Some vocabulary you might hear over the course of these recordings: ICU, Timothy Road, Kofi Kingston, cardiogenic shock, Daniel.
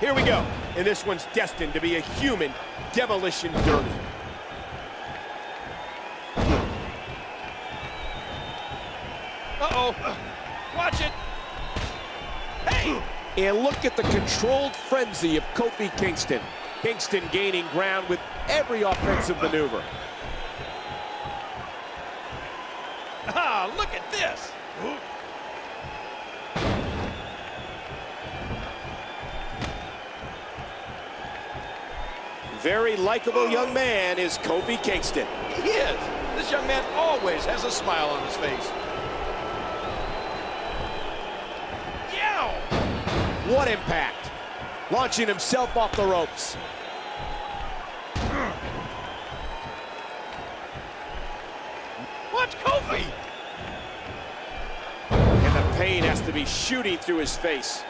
Here we go. And this one's destined to be a human demolition derby. Uh-oh. Watch it. Hey! And look at the controlled frenzy of Kofi Kingston. Kingston gaining ground with every offensive maneuver. Ah, look at this. Very likable young man is Kofi Kingston. He is. This young man always has a smile on his face. What impact. Launching himself off the ropes. Watch Kofi! And the pain has to be shooting through his face.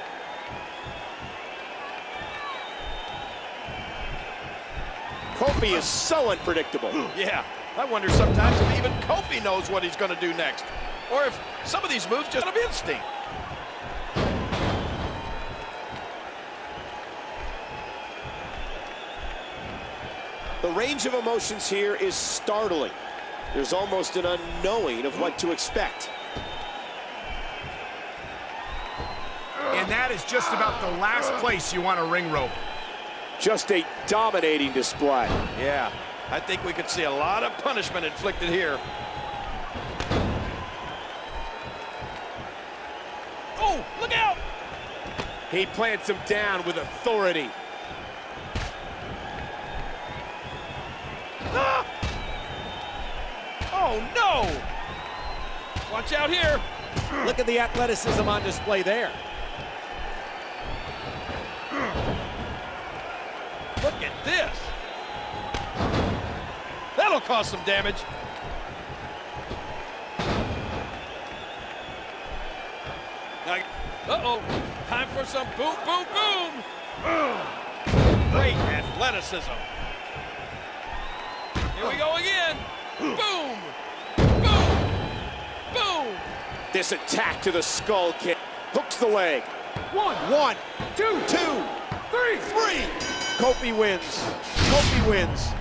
Kofi is so unpredictable. Yeah, I wonder sometimes if even Kofi knows what he's going to do next. Or if some of these moves just out of instinct. The range of emotions here is startling. There's almost an unknowing of what to expect. And that is just about the last place you want a ring rope. Just a dominating display. Yeah, I think we could see a lot of punishment inflicted here. Oh, look out! He plants him down with authority. Oh, no! Watch out here! Look at the athleticism on display there. Look at this! That'll cause some damage. Uh-oh! Time for some boom, boom, boom! Great athleticism. Here we go again! Boom! Boom! Boom! This attack to the skull kick hooks the leg. One, two, three. Kofi wins. Kofi wins.